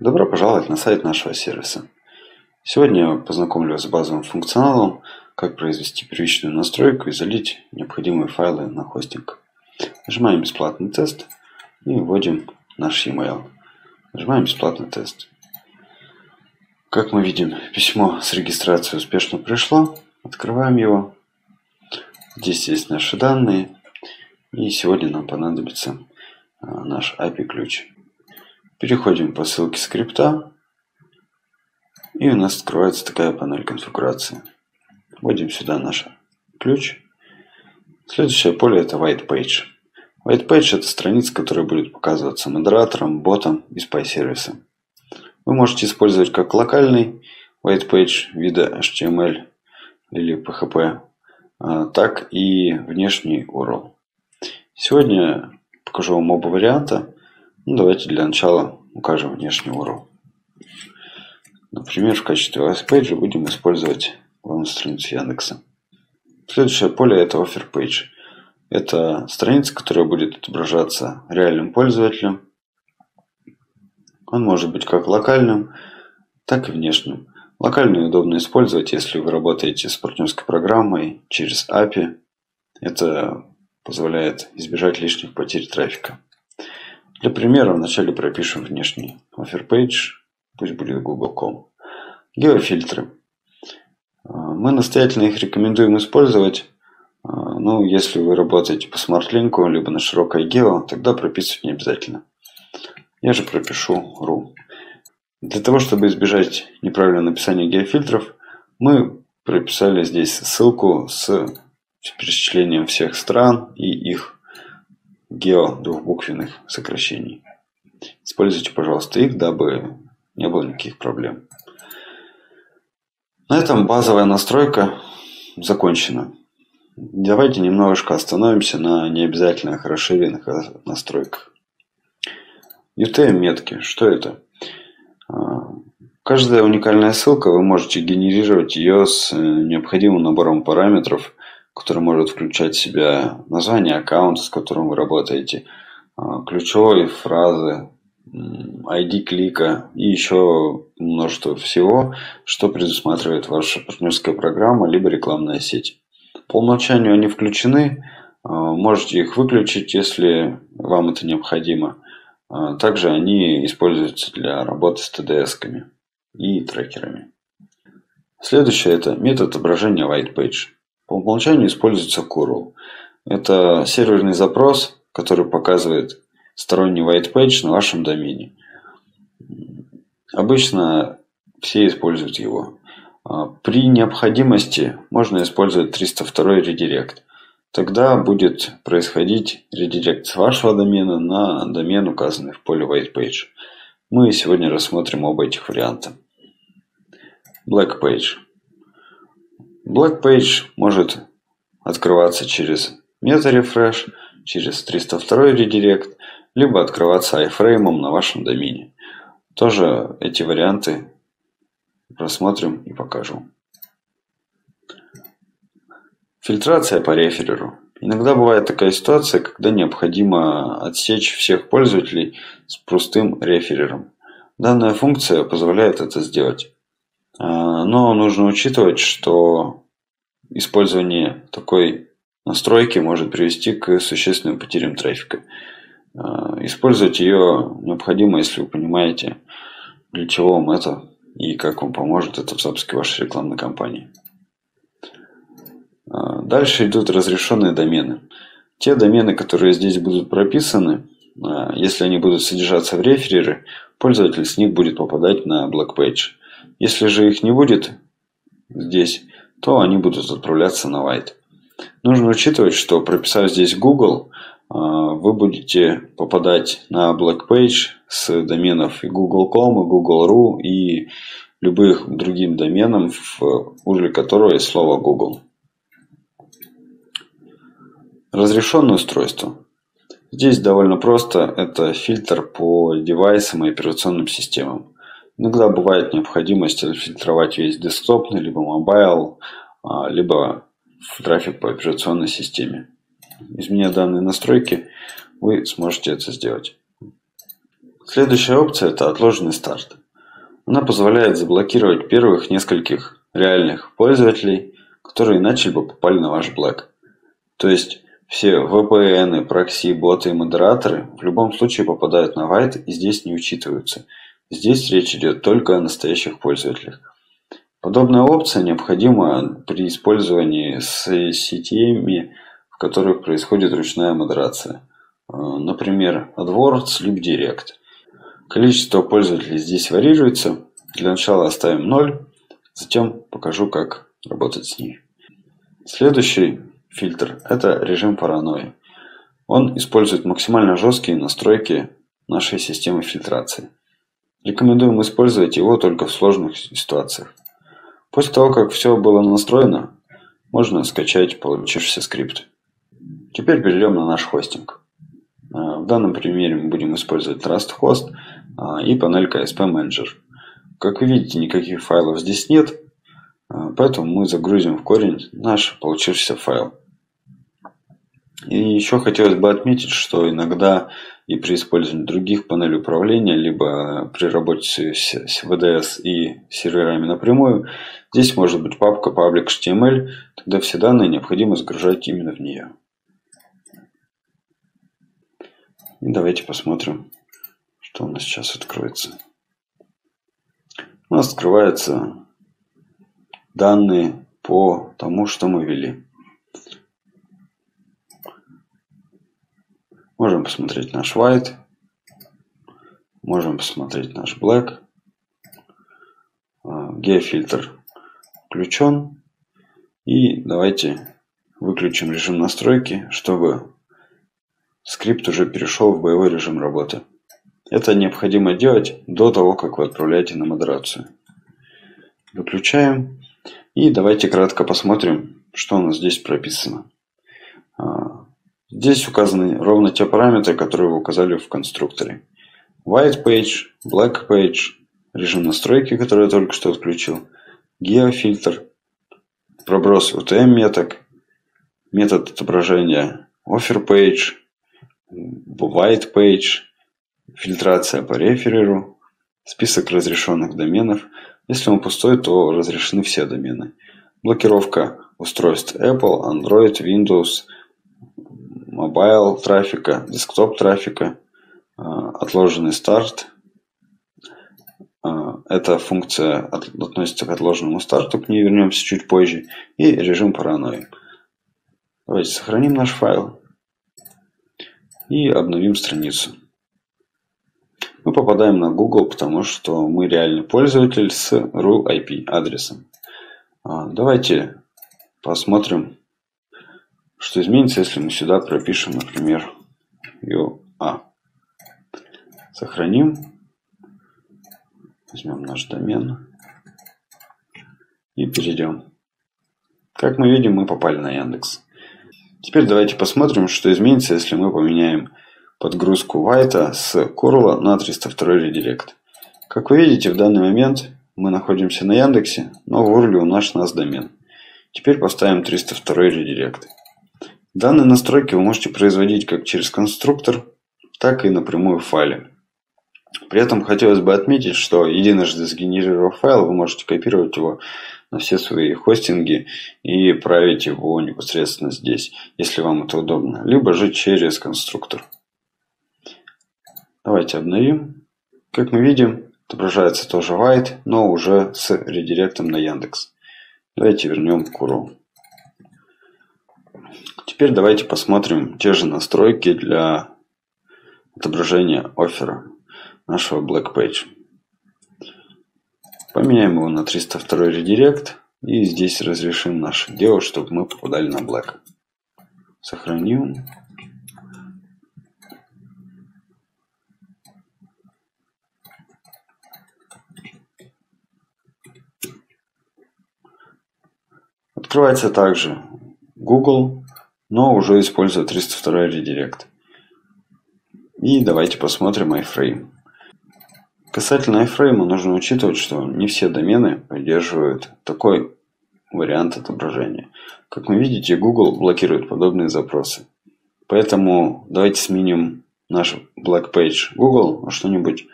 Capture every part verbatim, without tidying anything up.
Добро пожаловать на сайт нашего сервиса. Сегодня я познакомлю вас с базовым функционалом, как произвести первичную настройку и залить необходимые файлы на хостинг. Нажимаем «Бесплатный тест» и вводим наш e-mail. Нажимаем «Бесплатный тест». Как мы видим, письмо с регистрацией успешно пришло. Открываем его. Здесь есть наши данные. И сегодня нам понадобится наш эй пи ай-ключ. Переходим по ссылке скрипта, и у нас открывается такая панель конфигурации. Вводим сюда наш ключ. Следующее поле — это White Page. White Page — это страница, которая будет показываться модератором, ботом и спай-сервисом. Вы можете использовать как локальный White Page вида эйч ти эм эль или пи эйч пи, так и внешний ю ар эл. Сегодня покажу вам оба варианта. Ну, давайте для начала укажем внешний ю ар эл. Например, в качестве White Page будем использовать главную страницу Яндекса. Следующее поле — это Offer Page. Это страница, которая будет отображаться реальным пользователем. Он может быть как локальным, так и внешним. Локальную удобно использовать, если вы работаете с партнерской программой через эй пи ай. Это позволяет избежать лишних потерь трафика. Для примера вначале пропишем внешний Offer Page, пусть будет гугл точка ком. Геофильтры. Мы настоятельно их рекомендуем использовать. Ну, если вы работаете по смарт-линку, либо на широкое гео, тогда прописывать не обязательно. Я же пропишу ру. Для того, чтобы избежать неправильного написания геофильтров, мы прописали здесь ссылку с перечислением всех стран и их гео двухбуквенных сокращений. Используйте, пожалуйста, их, дабы не было никаких проблем. На этом базовая настройка закончена. Давайте немножко остановимся на необязательных расширенных настройках. ю ти эм-метки. Что это? Каждая уникальная ссылка, вы можете генерировать ее с необходимым набором параметров, который может включать в себя название аккаунта, с которым вы работаете, ключевые фразы, ай ди клика и еще множество всего, что предусматривает ваша партнерская программа либо рекламная сеть. По умолчанию они включены, можете их выключить, если вам это необходимо. Также они используются для работы с ти ди эс-ками и трекерами. Следующее — это метод отображения White Page. По умолчанию используется ку ар эл. Это серверный запрос, который показывает сторонний white page на вашем домене. Обычно все используют его. При необходимости можно использовать триста второй редирект. Тогда будет происходить редирект с вашего домена на домен, указанный в поле white page. Мы сегодня рассмотрим оба этих варианта. Black page. Black Page может открываться через MetaRefresh, через триста второй редирект, либо открываться iFrame на вашем домене. Тоже эти варианты рассмотрим и покажу. Фильтрация по рефереру. Иногда бывает такая ситуация, когда необходимо отсечь всех пользователей с простым реферером. Данная функция позволяет это сделать. Но нужно учитывать, что использование такой настройки может привести к существенным потерям трафика. Использовать ее необходимо, если вы понимаете, для чего вам это и как вам поможет это в запуске вашей рекламной кампании. Дальше идут разрешенные домены. Те домены, которые здесь будут прописаны, если они будут содержаться в рефереры, пользователь с них будет попадать на Black Page. Если же их не будет здесь, то они будут отправляться на White. Нужно учитывать, что прописав здесь Google, вы будете попадать на Black Page с доменов и гугл точка ком, и гугл точка ру, и любых другим доменом, в узле которого есть слово Google. Разрешенное устройство. Здесь довольно просто. Это фильтр по девайсам и операционным системам. Иногда бывает необходимость фильтровать весь десктопный, либо мобайл, либо трафик по операционной системе. Изменя данные настройки, вы сможете это сделать. Следующая опция – это отложенный старт. Она позволяет заблокировать первых нескольких реальных пользователей, которые иначе бы попали на ваш блэк. То есть все ви пи эн, прокси, боты и модераторы в любом случае попадают на вайт и здесь не учитываются. Здесь речь идет только о настоящих пользователях. Подобная опция необходима при использовании с сетями, в которых происходит ручная модерация. Например, AdWords, LibDirect. Количество пользователей здесь варьируется. Для начала оставим ноль, затем покажу, как работать с ней. Следующий фильтр – это режим паранойи. Он использует максимально жесткие настройки нашей системы фильтрации. Рекомендуем использовать его только в сложных ситуациях. После того, как все было настроено, можно скачать получившийся скрипт. Теперь перейдем на наш хостинг. В данном примере мы будем использовать TrustHost и панель си эс пи Manager. Как вы видите, никаких файлов здесь нет, поэтому мы загрузим в корень наш получившийся файл. И еще хотелось бы отметить, что иногда и при использовании других панелей управления, либо при работе с ви ди эс и серверами напрямую, здесь может быть папка public.html, тогда все данные необходимо загружать именно в нее. И давайте посмотрим, что у нас сейчас откроется. У нас открываются данные по тому, что мы ввели. Можем посмотреть наш white, можем посмотреть наш black. Геофильтр включен. И давайте выключим режим настройки, чтобы скрипт уже перешел в боевой режим работы. Это необходимо делать до того, как вы отправляете на модерацию. Выключаем. И давайте кратко посмотрим, что у нас здесь прописано. Здесь указаны ровно те параметры, которые вы указали в конструкторе. White page, black page, режим настройки, который я только что отключил, геофильтр, проброс ю ти эм-меток, метод отображения offer page, white page, фильтрация по рефереру, список разрешенных доменов. Если он пустой, то разрешены все домены. Блокировка устройств Apple, Android, Windows, мобайл трафика, десктоп трафика, отложенный старт. Эта функция относится к отложенному старту, к ней вернемся чуть позже. И режим паранойи. Давайте сохраним наш файл и обновим страницу. Мы попадаем на Google, потому что мы реальный пользователь с ру ай пи адресом. Давайте посмотрим, что изменится, если мы сюда пропишем, например, ю эй. Сохраним. Возьмем наш домен. И перейдем. Как мы видим, мы попали на Яндекс. Теперь давайте посмотрим, что изменится, если мы поменяем подгрузку white с curl на триста второй редирект. Как вы видите, в данный момент мы находимся на Яндексе, но в урле у нас наш домен. Теперь поставим триста второй редирект. Данные настройки вы можете производить как через конструктор, так и напрямую в файле. При этом хотелось бы отметить, что единожды сгенерировав файл, вы можете копировать его на все свои хостинги и править его непосредственно здесь, если вам это удобно, либо же через конструктор. Давайте обновим. Как мы видим, отображается тоже white, но уже с редиректом на Яндекс. Давайте вернем curl. Теперь давайте посмотрим те же настройки для отображения оффера нашего black page. Поменяем его на триста второй редирект и здесь разрешим наше дело, чтобы мы попадали на black. Сохраним. Открывается также Google, но уже используя триста второй редирект. И давайте посмотрим iFrame. Касательно iFrame нужно учитывать, что не все домены поддерживают такой вариант отображения. Как вы видите, Google блокирует подобные запросы. Поэтому давайте сменим наш Black Page Google, а что-нибудь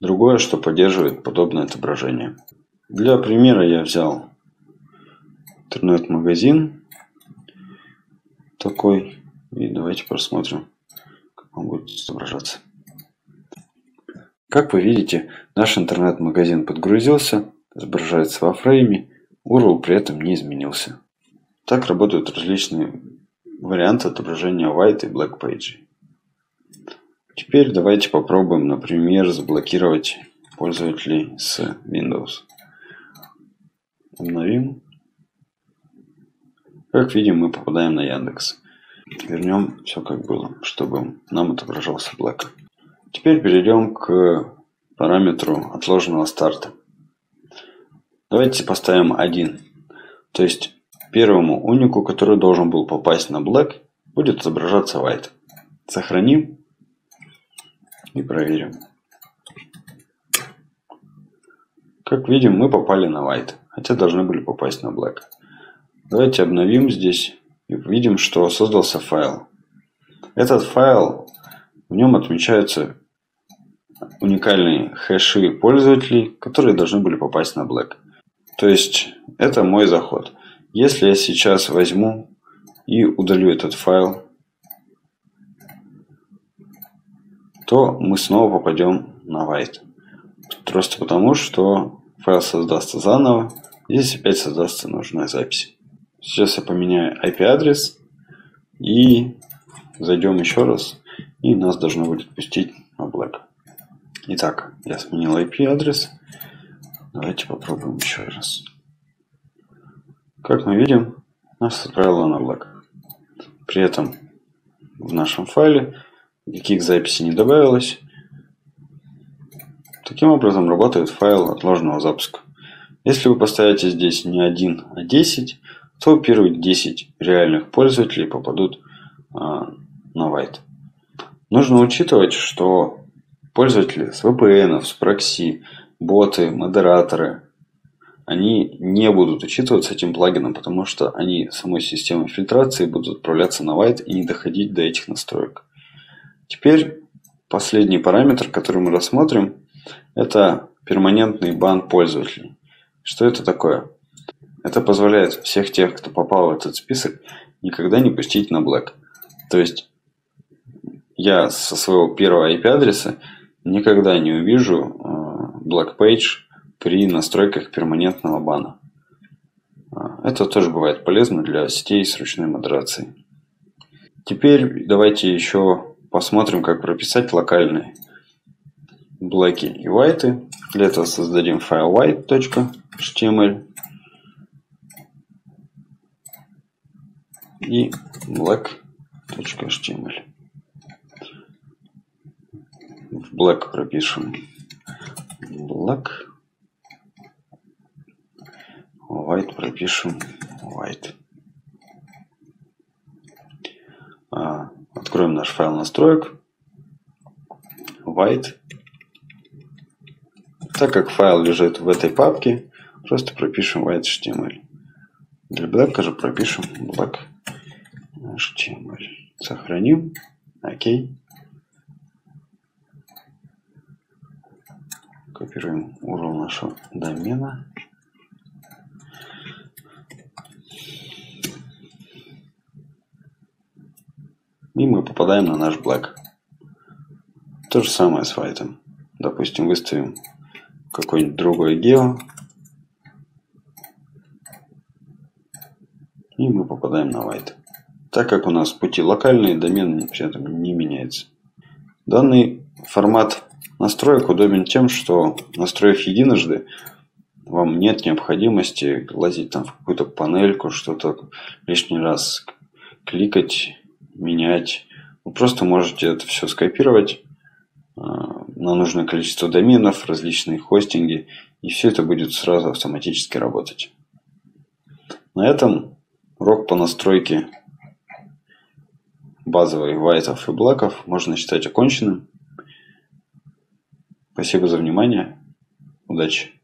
другое, что поддерживает подобное отображение. Для примера я взял интернет-магазин такой. И давайте посмотрим, как он будет отображаться. Как вы видите, наш интернет-магазин подгрузился, отображается во фрейме, ю ар эл при этом не изменился. Так работают различные варианты отображения White и Black Page. Теперь давайте попробуем, например, заблокировать пользователей с Windows. Обновим. Как видим, мы попадаем на Яндекс. Вернем все как было, чтобы нам отображался Black. Теперь перейдем к параметру отложенного старта. Давайте поставим один. То есть первому унику, который должен был попасть на Black, будет отображаться White. Сохраним и проверим. Как видим, мы попали на White, хотя должны были попасть на Black. Давайте обновим здесь и видим, что создался файл. Этот файл, в нем отмечаются уникальные хэши пользователей, которые должны были попасть на Black. То есть это мой заход. Если я сейчас возьму и удалю этот файл, то мы снова попадем на White. Просто потому, что файл создастся заново. Здесь опять создастся нужная запись. Сейчас я поменяю ай пи-адрес. И зайдем еще раз. И нас должно будет пустить на Black. Итак, я сменил ай пи-адрес. Давайте попробуем еще раз. Как мы видим, нас отправило на Black. При этом в нашем файле никаких записей не добавилось. Таким образом работает файл отложенного запуска. Если вы поставите здесь не один, а десять, то первые десять реальных пользователей попадут а, на White. Нужно учитывать, что пользователи с ви пи эн, с прокси, боты, модераторы, они не будут учитываться этим плагином, потому что они самой системой фильтрации будут отправляться на White и не доходить до этих настроек. Теперь последний параметр, который мы рассмотрим, это перманентный бан пользователей. Что это такое? Это позволяет всех тех, кто попал в этот список, никогда не пустить на Black. То есть я со своего первого ай пи-адреса никогда не увижу Black Page при настройках перманентного бана. Это тоже бывает полезно для сетей с ручной модерацией. Теперь давайте еще посмотрим, как прописать локальные блоки и вайты. Для этого создадим файл white.html и black.html. В black пропишем black, white пропишем white. Откроем наш файл настроек white. Так как файл лежит в этой папке, просто пропишем white.html. Для Black же пропишем black.html. Сохраним. Окей. Копируем ю ар эл нашего домена. И мы попадаем на наш Black. То же самое с White. Допустим, выставим какой-нибудь другой гео. И мы попадаем на White. Так как у нас пути локальные, домен при этом не меняется. Данный формат настроек удобен тем, что, настроив единожды, вам нет необходимости лазить там в какую-то панельку, что-то лишний раз кликать, менять. Вы просто можете это все скопировать на нужное количество доменов, различные хостинги, и все это будет сразу автоматически работать. На этом урок по настройке базовых вайтов и блаков можно считать оконченным. Спасибо за внимание. Удачи!